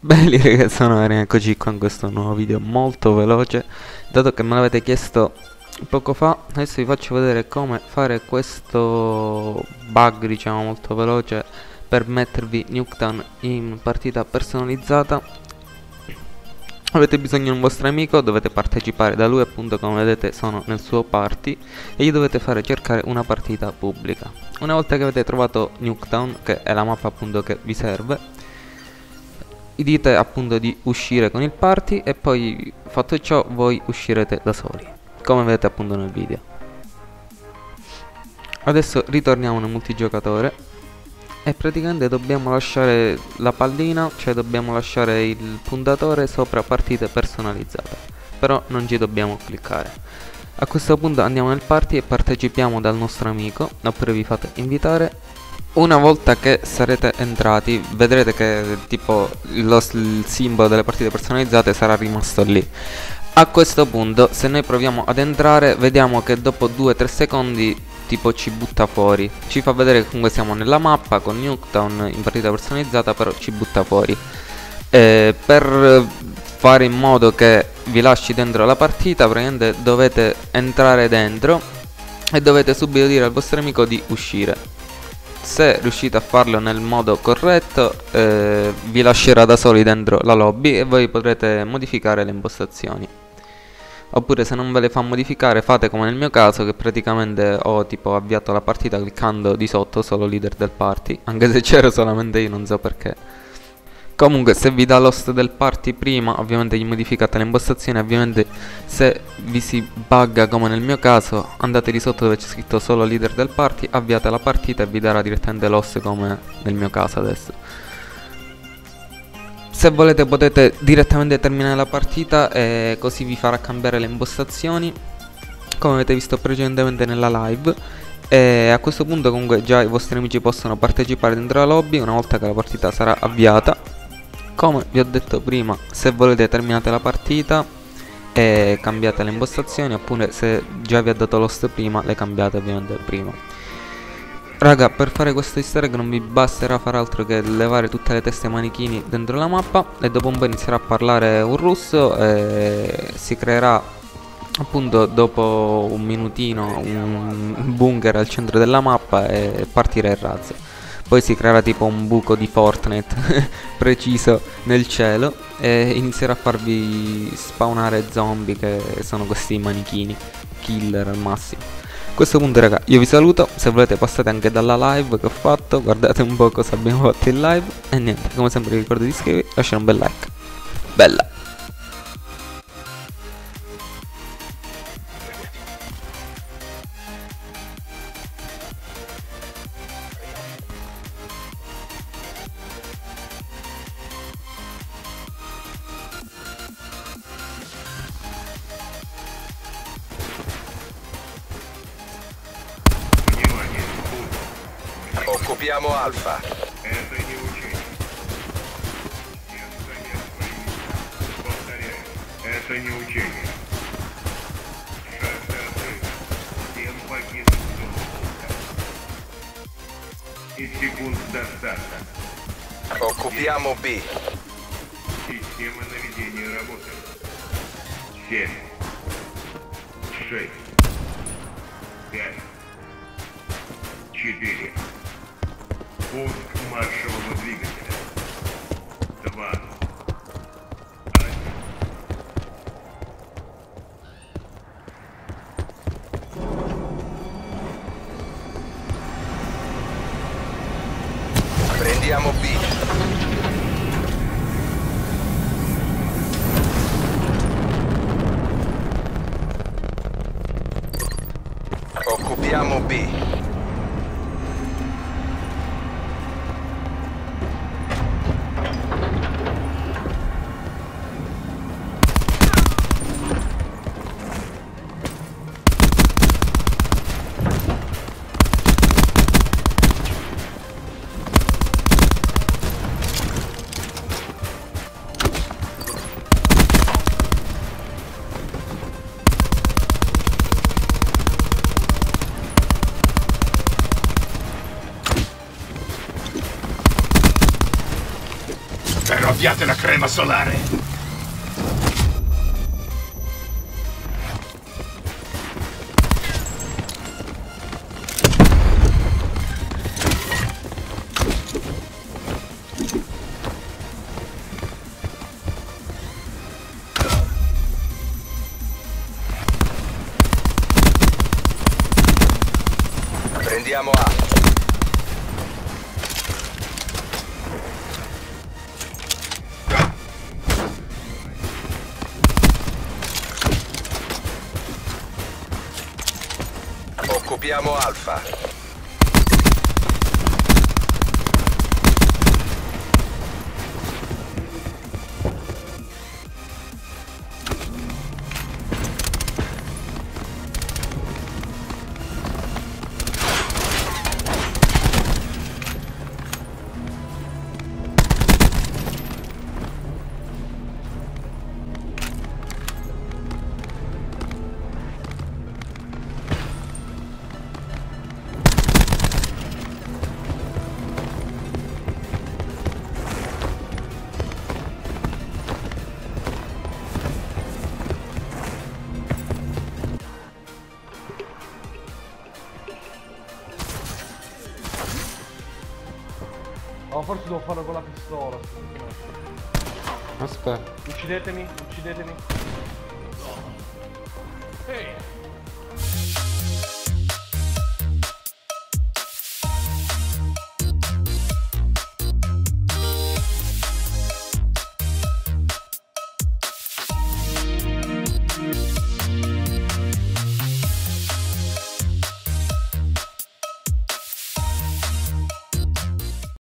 Belli ragazzi, sono Arian, eccoci qua in questo nuovo video molto veloce. Dato che me l'avete chiesto poco fa, adesso vi faccio vedere come fare questo bug, diciamo molto veloce, per mettervi Nuketown in partita personalizzata. Avete bisogno di un vostro amico, dovete partecipare da lui, appunto come vedete sono nel suo party, e gli dovete fare cercare una partita pubblica. Una volta che avete trovato Nuketown, che è la mappa appunto che vi serve, dite appunto di uscire con il party e poi, fatto ciò, voi uscirete da soli, come vedete appunto nel video. Adesso ritorniamo nel multigiocatore e praticamente dobbiamo lasciare la pallina, cioè dobbiamo lasciare il puntatore sopra partite personalizzate, però non ci dobbiamo cliccare. A questo punto andiamo nel party e partecipiamo dal nostro amico, oppure vi fate invitare. Una volta che sarete entrati vedrete che tipo il simbolo delle partite personalizzate sarà rimasto lì. A questo punto, se noi proviamo ad entrare, vediamo che dopo 2-3 secondi tipo ci butta fuori. Ci fa vedere che comunque siamo nella mappa con Nuketown in partita personalizzata, però ci butta fuori. Per fare in modo che vi lasci dentro la partita, praticamente dovete entrare dentro e dovete subito dire al vostro amico di uscire. Se riuscite a farlo nel modo corretto, vi lascerà da soli dentro la lobby e voi potrete modificare le impostazioni. Oppure, se non ve le fa modificare, fate come nel mio caso, che praticamente ho tipo avviato la partita cliccando di sotto solo leader del party, anche se c'ero solamente io, non so perché. Comunque, se vi dà l'host del party prima, ovviamente gli modificate le impostazioni. Ovviamente se vi si bugga come nel mio caso, andate lì sotto dove c'è scritto solo leader del party, avviate la partita e vi darà direttamente l'host come nel mio caso adesso. Se volete potete direttamente terminare la partita e così vi farà cambiare le impostazioni, come avete visto precedentemente nella live. E a questo punto comunque già i vostri amici possono partecipare dentro la lobby una volta che la partita sarà avviata. Come vi ho detto prima, se volete terminate la partita e cambiate le impostazioni, oppure se già vi ha dato l'host prima le cambiate ovviamente prima. Raga, per fare questo easter egg non vi basterà far altro che levare tutte le teste ai manichini dentro la mappa, e dopo un po' inizierà a parlare un russo e si creerà appunto dopo un minutino un bunker al centro della mappa e partirà il razzo. Poi si creerà tipo un buco di Fortnite preciso nel cielo e inizierà a farvi spawnare zombie, che sono questi manichini killer al massimo. A questo punto raga io vi saluto, se volete passate anche dalla live che ho fatto, guardate un po' cosa abbiamo fatto in live, e niente, come sempre vi ricordo di iscrivervi, lasciare un bel like. Bella! Occupiamo Alfa. Occupiamo B. Система наведения работает. 7, 6, 5, 4. Пуск маршевого двигателя. 2, 1. Prendiamo B. Occupiamo B. Scambiate la crema solare. Prendiamo A. Occupiamo Alfa. No, forse devo farlo con la pistola. Aspetta. Uccidetemi, uccidetemi. Ehi!